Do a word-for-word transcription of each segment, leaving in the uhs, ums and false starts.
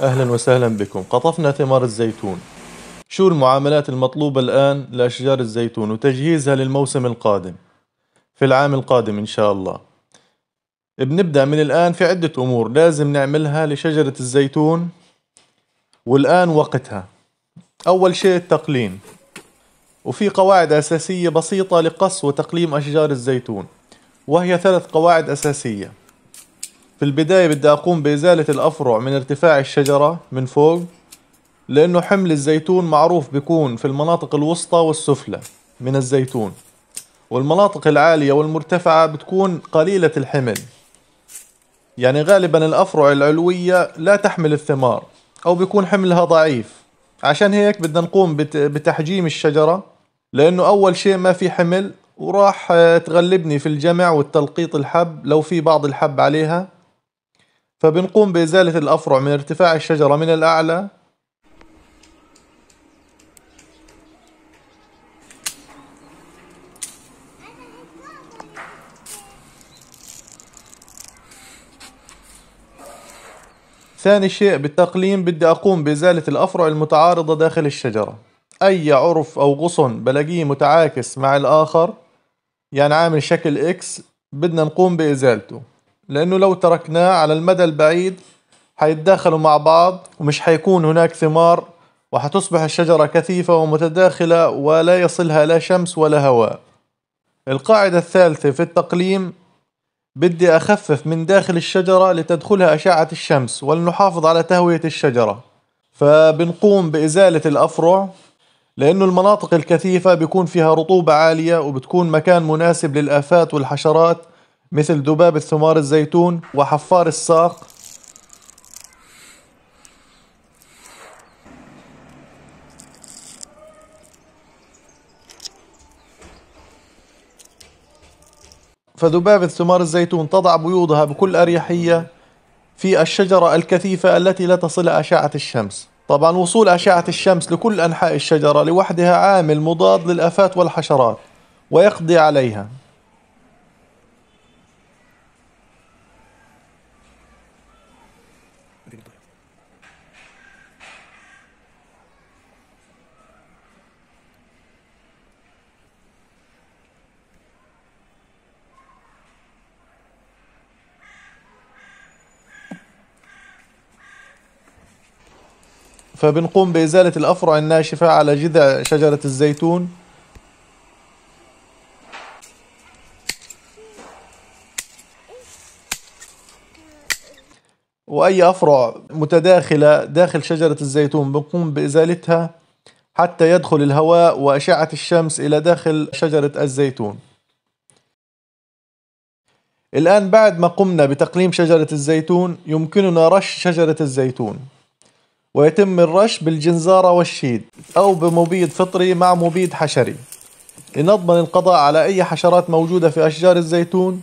أهلا وسهلا بكم. قطفنا ثمار الزيتون. شو المعاملات المطلوبة الآن لأشجار الزيتون وتجهيزها للموسم القادم في العام القادم إن شاء الله؟ بنبدأ من الآن في عدة أمور لازم نعملها لشجرة الزيتون والآن وقتها. أول شيء التقليم، وفي قواعد أساسية بسيطة لقص وتقليم أشجار الزيتون، وهي ثلاث قواعد أساسية. في البداية بدي أقوم بإزالة الأفرع من ارتفاع الشجرة من فوق، لأنه حمل الزيتون معروف بيكون في المناطق الوسطى والسفلى من الزيتون، والمناطق العالية والمرتفعة بتكون قليلة الحمل، يعني غالبا الأفرع العلوية لا تحمل الثمار أو بيكون حملها ضعيف. عشان هيك بدنا نقوم بتحجيم الشجرة، لأنه أول شيء ما في حمل وراح تغلبني في الجمع والتلقيط الحب لو في بعض الحب عليها. فبنقوم بإزالة الأفرع من ارتفاع الشجرة من الأعلى، ثاني شيء بالتقليم بدي أقوم بإزالة الأفرع المتعارضة داخل الشجرة. أي عرف أو غصن بلاقيه متعاكس مع الآخر، يعني عامل شكل إكس، بدنا نقوم بإزالته، لأنه لو تركناه على المدى البعيد حيتداخلوا مع بعض ومش حيكون هناك ثمار، وحتصبح الشجرة كثيفة ومتداخلة ولا يصلها لا شمس ولا هواء. القاعدة الثالثة في التقليم بدي أخفف من داخل الشجرة لتدخلها أشعة الشمس ولنحافظ على تهوية الشجرة. فبنقوم بإزالة الأفرع، لأنه المناطق الكثيفة بيكون فيها رطوبة عالية وبتكون مكان مناسب للآفات والحشرات مثل ذبابة ثمار الزيتون وحفار الساق. فذبابة ثمار الزيتون تضع بيوضها بكل أريحية في الشجرة الكثيفة التي لا تصلها أشعة الشمس. طبعا وصول أشعة الشمس لكل أنحاء الشجرة لوحدها عامل مضاد للآفات والحشرات ويقضي عليها. فبنقوم بإزالة الأفرع الناشفة على جذع شجرة الزيتون. وأي أفرع متداخلة داخل شجرة الزيتون بنقوم بإزالتها حتى يدخل الهواء وأشعة الشمس إلى داخل شجرة الزيتون. الآن بعد ما قمنا بتقليم شجرة الزيتون يمكننا رش شجرة الزيتون، ويتم الرش بالجنزارة والشيد أو بمبيد فطري مع مبيد حشري لنضمن القضاء على أي حشرات موجودة في أشجار الزيتون،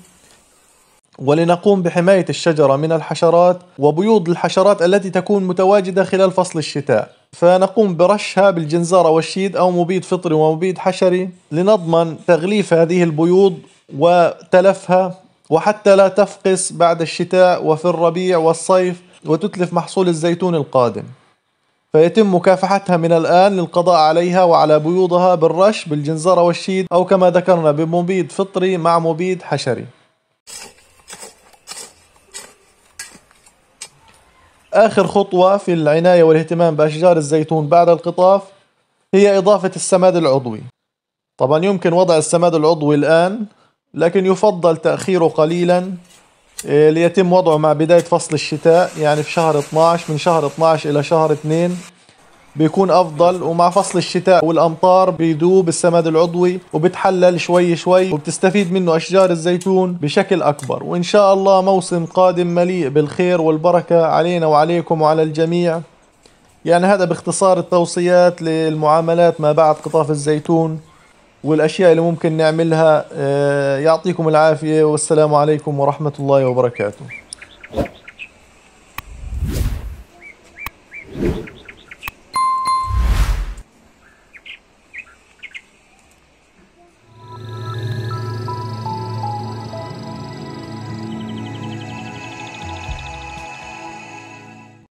ولنقوم بحماية الشجرة من الحشرات وبيوض الحشرات التي تكون متواجدة خلال فصل الشتاء. فنقوم برشها بالجنزارة والشيد أو مبيد فطري ومبيد حشري لنضمن تغليف هذه البيوض وتلفها، وحتى لا تفقس بعد الشتاء وفي الربيع والصيف وتتلف محصول الزيتون القادم. فيتم مكافحتها من الآن للقضاء عليها وعلى بيوضها بالرش بالجنزرة والشيد أو كما ذكرنا بمبيد فطري مع مبيد حشري. آخر خطوة في العناية والاهتمام بأشجار الزيتون بعد القطاف هي إضافة السماد العضوي. طبعا يمكن وضع السماد العضوي الآن، لكن يفضل تأخيره قليلا ليتم وضعه مع بداية فصل الشتاء، يعني في شهر اثناعش، من شهر اثناعش إلى شهر اثنين بيكون أفضل. ومع فصل الشتاء والأمطار بيذوب السماد العضوي وبتحلل شوي شوي وبتستفيد منه أشجار الزيتون بشكل أكبر. وإن شاء الله موسم قادم مليء بالخير والبركة علينا وعليكم وعلى الجميع. يعني هذا باختصار التوصيات للمعاملات ما بعد قطاف الزيتون والأشياء اللي ممكن نعملها. يعطيكم العافية والسلام عليكم ورحمة الله وبركاته.